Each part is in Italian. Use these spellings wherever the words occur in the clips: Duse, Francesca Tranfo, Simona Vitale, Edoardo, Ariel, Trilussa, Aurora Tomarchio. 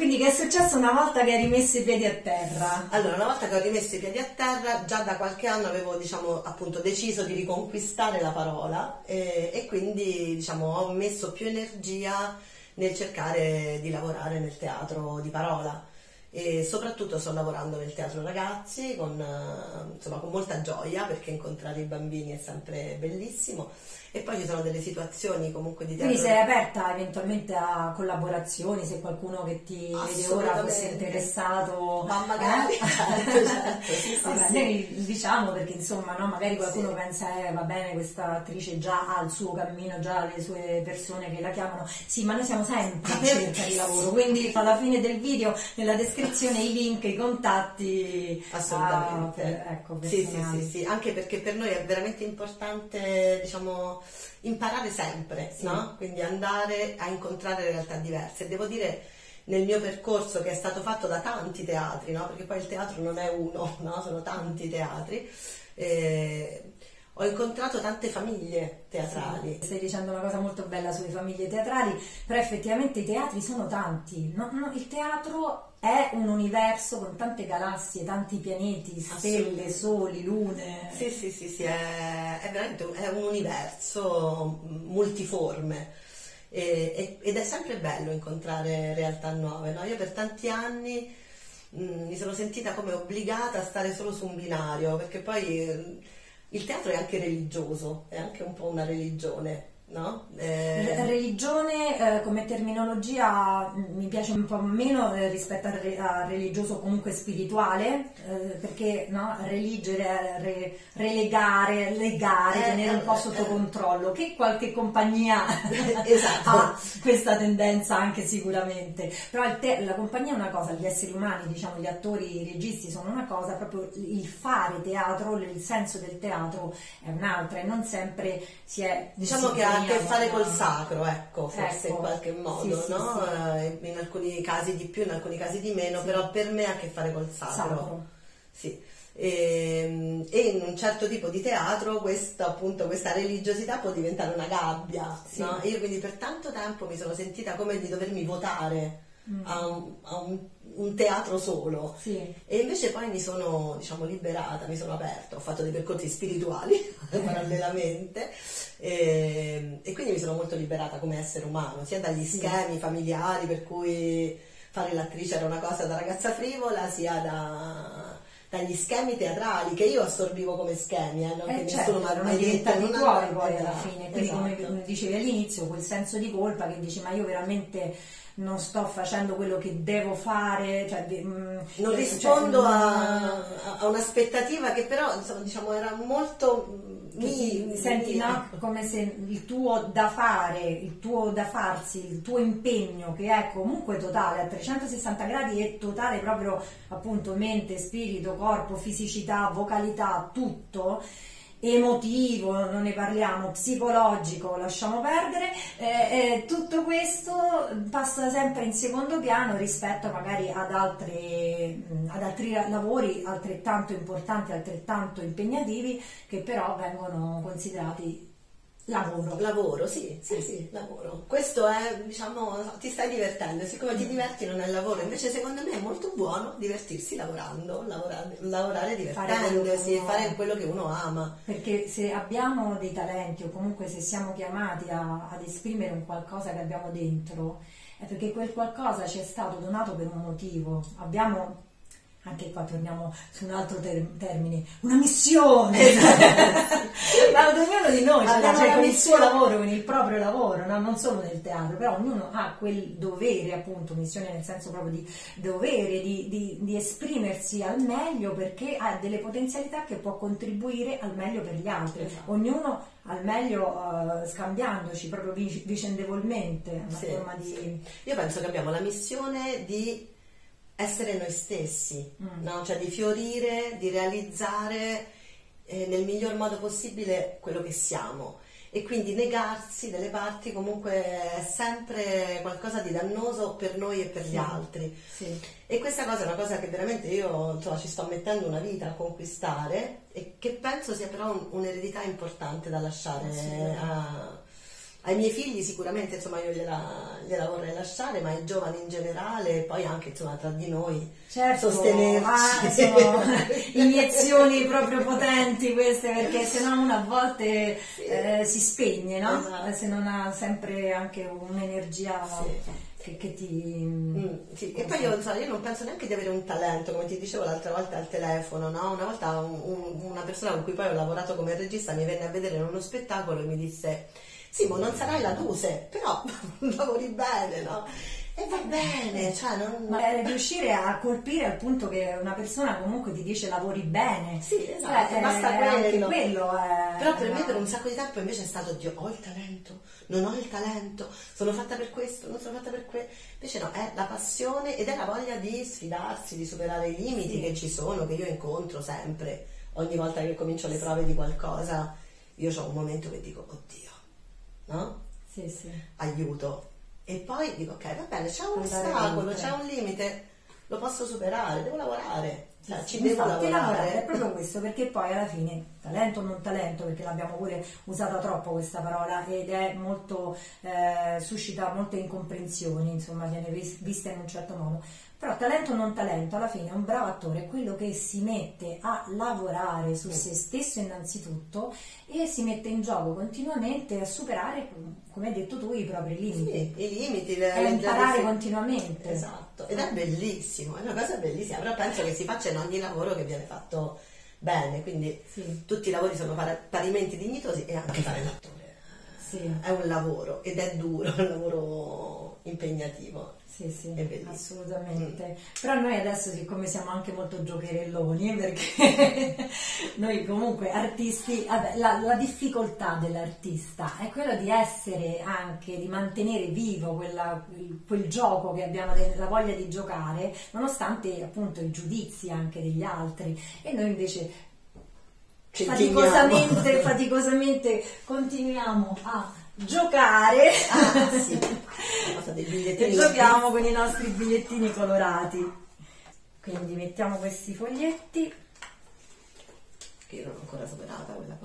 Quindi che è successo una volta che hai rimesso i piedi a terra? Allora, una volta che ho rimesso i piedi a terra, già da qualche anno avevo, diciamo, appunto deciso di riconquistare la parola e quindi, diciamo, ho messo più energia nel cercare di lavorare nel teatro di parola. E soprattutto sto lavorando nel teatro ragazzi con molta gioia, perché incontrare i bambini è sempre bellissimo, e poi ci sono delle situazioni comunque di teatro. Quindi sei aperta eventualmente a collaborazioni, se qualcuno che ti vede ora fosse interessato? Ma magari certo, sì, vabbè, sì, noi sì, diciamo, perché insomma, no, magari qualcuno sì, pensa va bene, questa attrice già ha il suo cammino, già le sue persone che la chiamano, sì, ma noi siamo sempre in cerca di lavoro, quindi alla fine del video, nella descrizione, i link, i contatti, assolutamente sì, anche perché per noi è veramente importante, diciamo, imparare sempre, sì, no? Quindi andare a incontrare realtà diverse. Devo dire, nel mio percorso, che è stato fatto da tanti teatri, no? Perché poi il teatro non è uno, no? Sono tanti teatri, ho incontrato tante famiglie teatrali. Sì, stai dicendo una cosa molto bella sulle famiglie teatrali, però effettivamente i teatri sono tanti, no, il teatro è un universo con tante galassie, tanti pianeti, stelle, soli, lune. Sì, è veramente un universo multiforme ed è sempre bello incontrare realtà nuove, no? Io per tanti anni mi sono sentita come obbligata a stare solo su un binario, perché poi il teatro è anche religioso, è anche un po' una religione. No? Religione come terminologia mi piace un po' meno rispetto a religioso, comunque spirituale, perché no? Religere, relegare, legare, tenere un po' sotto controllo, che qualche compagnia esatto, ha questa tendenza anche sicuramente, però la compagnia è una cosa, gli esseri umani, diciamo, gli attori, i registi sono una cosa, proprio il fare teatro, il senso del teatro è un'altra, e non sempre si è, diciamo, che a che fare col sacro, ecco, forse in qualche modo, sì, no? Sì, sì. In alcuni casi di più, in alcuni casi di meno, sì, però per me ha a che fare col sacro. Sì. E in un certo tipo di teatro questa religiosità può diventare una gabbia, sì, no? Io quindi per tanto tempo mi sono sentita come di dovermi votare a un teatro solo, sì, e invece poi mi sono, diciamo, liberata, mi sono aperta, ho fatto dei percorsi spirituali parallelamente e quindi mi sono molto liberata come essere umano, sia dagli schemi familiari per cui fare l'attrice era una cosa da ragazza frivola, sia dagli schemi teatrali che io assorbivo come schemi, non che nessuno mi ha detto nulla, poi alla fine, quindi esatto, come dicevi all'inizio, quel senso di colpa che dici, ma io veramente non sto facendo quello che devo fare, cioè, non rispondo a un'aspettativa che però, insomma, diciamo, era molto senti, no? Come se il tuo da fare, il tuo da farsi, il tuo impegno, che è comunque totale a 360 gradi e totale proprio, appunto, mente, spirito, corpo, fisicità, vocalità, tutto, emotivo, non ne parliamo, psicologico, lasciamo perdere, tutto questo passa sempre in secondo piano rispetto magari ad altri lavori altrettanto importanti, altrettanto impegnativi, che però vengono considerati lavoro. Lavoro, sì, lavoro. Questo è, diciamo, ti stai divertendo, siccome ti diverti non è lavoro, invece secondo me è molto buono divertirsi lavorando, lavorare divertendosi e fare quello che uno ama. Perché se abbiamo dei talenti o comunque se siamo chiamati ad esprimere un qualcosa che abbiamo dentro, è perché quel qualcosa ci è stato donato per un motivo, abbiamo... Anche qua torniamo su un altro termine, una missione, ma ognuno di noi cioè il suo lavoro, con il proprio lavoro, no? Non solo nel teatro, però ognuno ha quel dovere, appunto, missione nel senso proprio di dovere, di esprimersi al meglio, perché ha delle potenzialità che può contribuire al meglio per gli altri, ognuno al meglio scambiandoci proprio vicendevolmente, una forma di... Io penso che abbiamo la missione di essere noi stessi, no? Cioè di fiorire, di realizzare nel miglior modo possibile quello che siamo, e quindi negarsi delle parti comunque è sempre qualcosa di dannoso per noi e per gli altri, e questa cosa è una cosa che veramente io, insomma, ci sto mettendo una vita a conquistare e che penso sia però un'eredità importante da lasciare a ai miei figli sicuramente, insomma, io gliela vorrei lasciare, ma ai giovani in generale, e poi anche, insomma, tra di noi, certo, sostenerci. Iniezioni proprio potenti queste, perché se no una a volte si spegne, no? Esatto. Se non ha sempre anche un'energia... Sì. Che ti... sì. E poi io non penso neanche di avere un talento, come ti dicevo l'altra volta al telefono, no? Una volta una persona con cui poi ho lavorato come regista mi venne a vedere in uno spettacolo e mi disse: Simo, non sarai la Duse, però lavori bene, no? E va bene, cioè non... Ma riuscire a colpire al punto che una persona comunque ti dice lavori bene. Sì, esatto, basta quello è... Però per me per un sacco di tempo invece è stato: Dio, ho il talento, non ho il talento, sono fatta per questo, non sono fatta per quello. Invece no, è la passione ed è la voglia di sfidarsi, di superare i limiti, sì, che ci sono, che io incontro sempre. Ogni volta che comincio le prove di qualcosa io ho un momento che dico: oddio, no? Sì, sì. Aiuto. E poi dico: ok, va bene, c'è un ostacolo, c'è un limite, lo posso superare, devo lavorare, cioè, ci devo lavorare. È proprio questo, perché poi alla fine talento o non talento, perché l'abbiamo pure usata troppo questa parola ed è molto, suscita molte incomprensioni, insomma viene vista in un certo modo. Però talento o non talento, alla fine un bravo attore è quello che si mette a lavorare su se stesso innanzitutto e si mette in gioco continuamente a superare, come hai detto tu, i propri limiti. Sì, i limiti. E imparare continuamente. Esatto, ed è bellissimo, è una cosa bellissima, però penso che si faccia in ogni lavoro che viene fatto bene, quindi sì, tutti i lavori sono parimenti dignitosi, e anche fare l'attore. Sì. È un lavoro, ed è duro, è un lavoro impegnativo. Sì, sì, assolutamente. Però noi adesso, siccome siamo anche molto giocherelloni, perché noi comunque artisti, la difficoltà dell'artista è quella di essere anche, di mantenere vivo quel gioco che abbiamo, la voglia di giocare, nonostante appunto i giudizi anche degli altri. E noi invece faticosamente continuiamo a giocare, sì, e giochiamo con i nostri bigliettini colorati. Quindi mettiamo questi foglietti, che io non l'ho ancora superata quella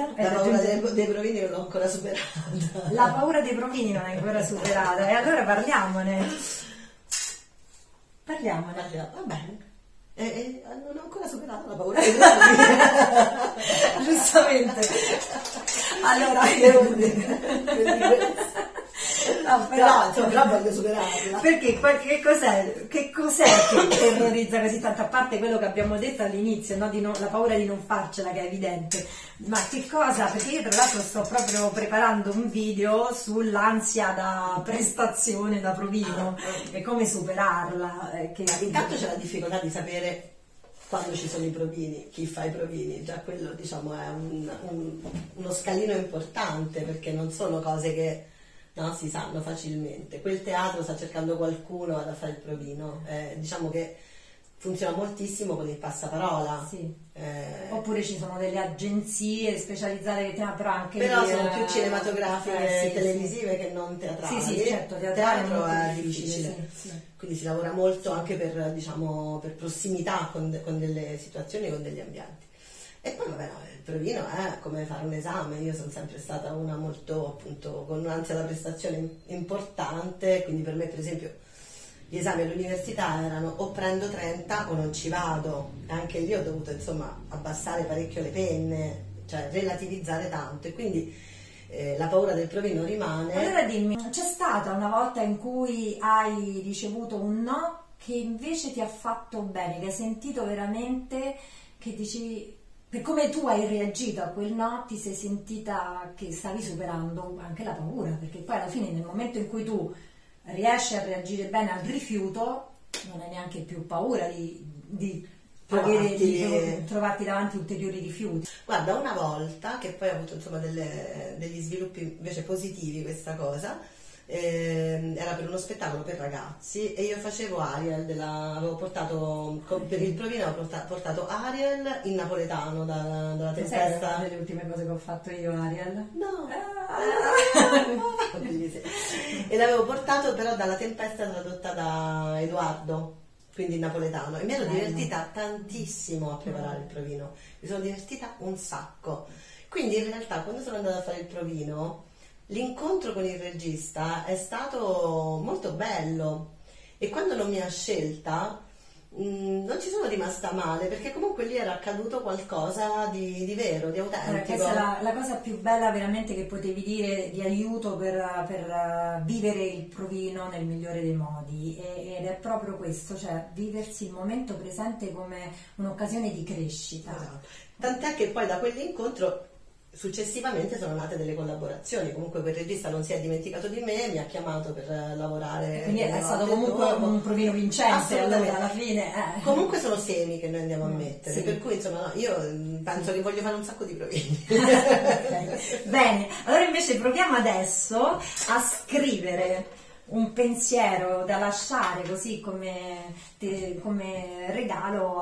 cosa. La paura dei provini non l'ho ancora superata. La paura dei provini non è ancora superata. E allora parliamone. Va bene. Non ho ancora superato la paura dei provini. Giustamente. Allora no, però voglio superarla, perché che cos'è che terrorizza così tanto, a parte quello che abbiamo detto all'inizio, no? La paura di non farcela, che è evidente, ma che cosa? Perché io tra l'altro sto proprio preparando un video sull'ansia da prestazione, da provino, e come superarla, che intanto c'è la difficoltà di sapere quando ci sono i provini, chi fa i provini, già quello, diciamo, è uno scalino importante, perché non sono cose che, no, si sanno facilmente. Quel teatro sta cercando qualcuno ad fare il provino, diciamo che funziona moltissimo con il passaparola. Sì. Oppure ci sono delle agenzie specializzate, però anche sono più cinematografiche e televisive, sì, che non teatrali. Sì, sì, certo, teatro è difficile. Sì, sì. Quindi si lavora molto, sì, anche per, diciamo, per prossimità con delle situazioni, con degli ambienti. E poi vabbè, no, il provino è come fare un esame. Io sono sempre stata una molto, appunto, con un'ansia da prestazione importante, quindi per me per esempio gli esami all'università erano o prendo 30 o non ci vado. Anche lì ho dovuto, insomma, abbassare parecchio le penne, cioè relativizzare tanto, e quindi la paura del provino rimane. Allora dimmi, c'è stata una volta in cui hai ricevuto un no che invece ti ha fatto bene, che hai sentito veramente, che dici... Per come tu hai reagito a quel no, ti sei sentita che stavi superando anche la paura, perché poi alla fine nel momento in cui tu riesci a reagire bene al rifiuto, non hai neanche più paura di trovarti davanti ulteriori rifiuti. Guarda, una volta, che poi ho avuto, insomma, degli sviluppi invece positivi questa cosa, era per uno spettacolo per ragazzi e io facevo Ariel, avevo portato per il provino, avevo portato Ariel in napoletano dalla tempesta. Una delle ultime cose che ho fatto io, Ariel, no, e l'avevo portato però Dalla tempesta, tradotta da Edoardo, quindi in napoletano, e mi ero divertita tantissimo a preparare il provino, mi sono divertita un sacco. Quindi in realtà quando sono andata a fare il provino L'incontro con il regista è stato molto bello e quando non mi ha scelta non ci sono rimasta male, perché comunque lì era accaduto qualcosa di vero, di autentico. Questa è la cosa più bella veramente che potevi dire, di aiuto per vivere il provino nel migliore dei modi, ed è proprio questo, cioè viversi il momento presente come un'occasione di crescita. Esatto. Tant'è che poi da quell'incontro successivamente sono nate delle collaborazioni, comunque quel regista non si è dimenticato di me, mi ha chiamato per lavorare. Quindi è stato comunque un provino vincente allora, alla fine. Comunque sono semi che noi andiamo a mettere, sì. Per cui insomma io penso che voglio fare un sacco di provini. Okay. Bene, allora invece proviamo adesso a scrivere un pensiero da lasciare così come regalo,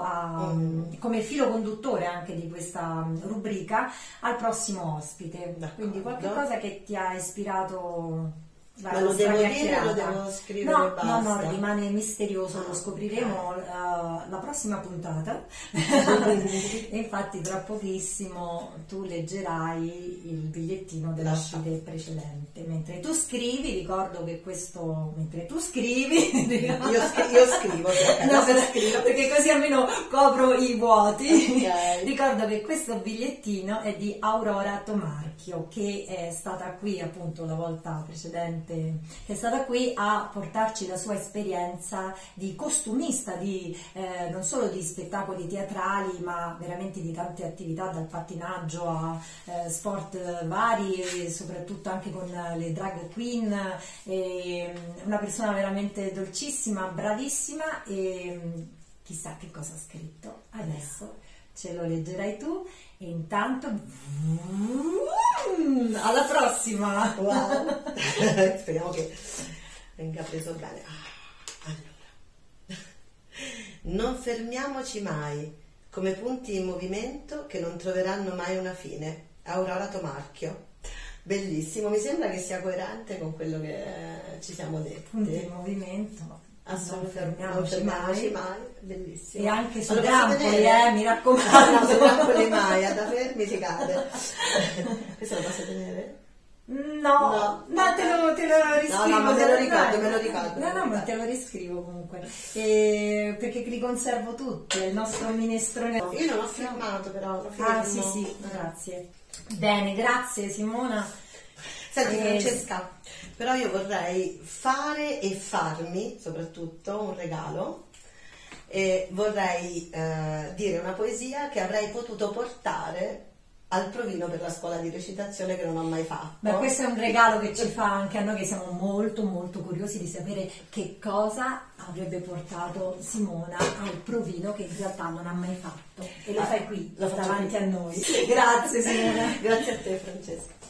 come filo conduttore anche di questa rubrica, al prossimo ospite. Quindi qualche cosa che ti ha ispirato. Ma lo devo dire o lo devo scrivere? No, basta. No, rimane misterioso, lo scopriremo la prossima puntata. Infatti tra pochissimo tu leggerai il bigliettino dell'ospite precedente. Mentre tu scrivi, ricordo che questo, mentre tu scrivi io scrivo, no, perché così almeno copro i vuoti. Okay. Ricordo che questo bigliettino è di Aurora Tomarchio, che è stata qui appunto la volta precedente, che è stata qui a portarci la sua esperienza di costumista, non solo di spettacoli teatrali, ma veramente di tante attività, dal pattinaggio a sport vari, e soprattutto anche con le drag queen. Una persona veramente dolcissima, bravissima, e chissà che cosa ha scritto. Adesso ce lo leggerai tu, e intanto alla prossima. Wow. Speriamo che venga preso bene. Allora, non fermiamoci mai, come punti in movimento che non troveranno mai una fine. Aurora Tomarchio. Bellissimo, mi sembra che sia coerente con quello che ci siamo detti. Punti in movimento. Assolutamente, non fermiamoci mai, bellissimo. E anche sui grappoli, mi raccomando. No, sui grappoli mai, da fermi si cade. Questo lo posso tenere? No, te lo riscrivo. No, ma te lo ricordo. No, ma te lo riscrivo comunque. Perché li conservo tutti, è il nostro minestrone. Io non l'ho firmato però. Sì, grazie. Bene, grazie Simona. Senti Francesca, però io vorrei fare e farmi soprattutto un regalo, e vorrei dire una poesia che avrei potuto portare al provino per la scuola di recitazione che non ho mai fatto. Ma questo è un regalo che ci fa anche a noi, che siamo molto molto curiosi di sapere che cosa avrebbe portato Simona al provino che in realtà non ha mai fatto, e lo fai qui, lo davanti a noi. Grazie Simona. Grazie a te Francesca.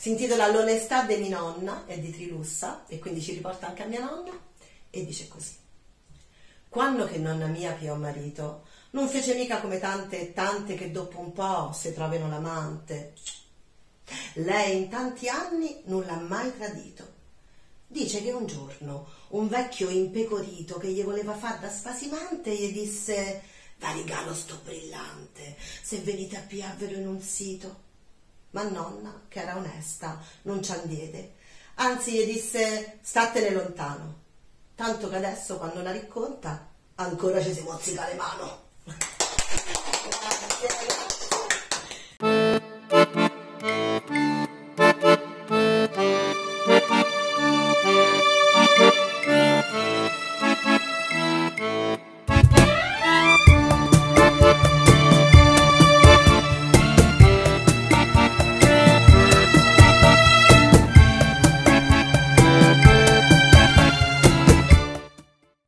Si intitola L'onestà di mia nonna, è di Trilussa, e quindi ci riporta anche a mia nonna, e dice così. Quando che nonna mia piò marito, non fece mica come tante e tante che dopo un po' se trovano l'amante. Lei in tanti anni non l'ha mai tradito. Dice che un giorno un vecchio impecorito che gli voleva far da spasimante gli disse: «Va regalo sto brillante, se venite a piarvelo in un sito». Ma nonna, che era onesta, non ci andiede, anzi gli disse: «Statene lontano», tanto che adesso quando la racconta ancora ci si mozzica le mani.